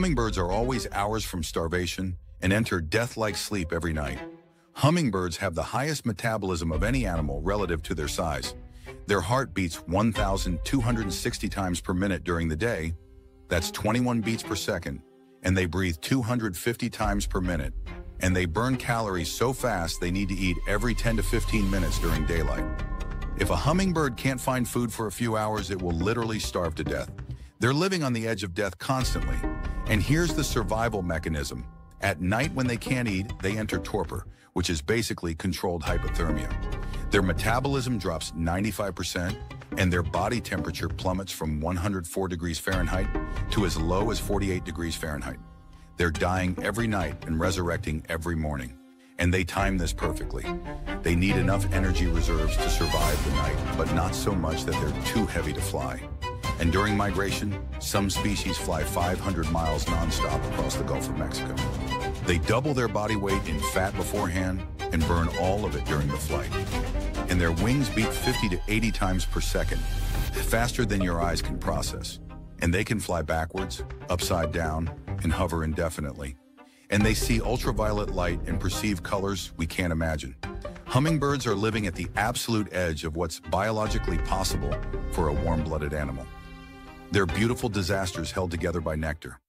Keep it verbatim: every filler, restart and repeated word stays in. Hummingbirds are always hours from starvation and enter death-like sleep every night. Hummingbirds have the highest metabolism of any animal relative to their size. Their heart beats one thousand two hundred sixty times per minute during the day, that's twenty-one beats per second, and they breathe two hundred fifty times per minute, and they burn calories so fast they need to eat every ten to fifteen minutes during daylight. If a hummingbird can't find food for a few hours, it will literally starve to death. They're living on the edge of death constantly. And here's the survival mechanism. At night when they can't eat, they enter torpor, which is basically controlled hypothermia. Their metabolism drops ninety-five percent, and their body temperature plummets from one hundred four degrees Fahrenheit to as low as forty-eight degrees Fahrenheit. They're dying every night and resurrecting every morning. And they time this perfectly. They need enough energy reserves to survive the night, but not so much that they're too heavy to fly. And during migration, some species fly five hundred miles nonstop across the Gulf of Mexico. They double their body weight in fat beforehand and burn all of it during the flight. And their wings beat fifty to eighty times per second, faster than your eyes can process. And they can fly backwards, upside down, and hover indefinitely. And they see ultraviolet light and perceive colors we can't imagine. Hummingbirds are living at the absolute edge of what's biologically possible for a warm-blooded animal. They're beautiful disasters held together by nectar.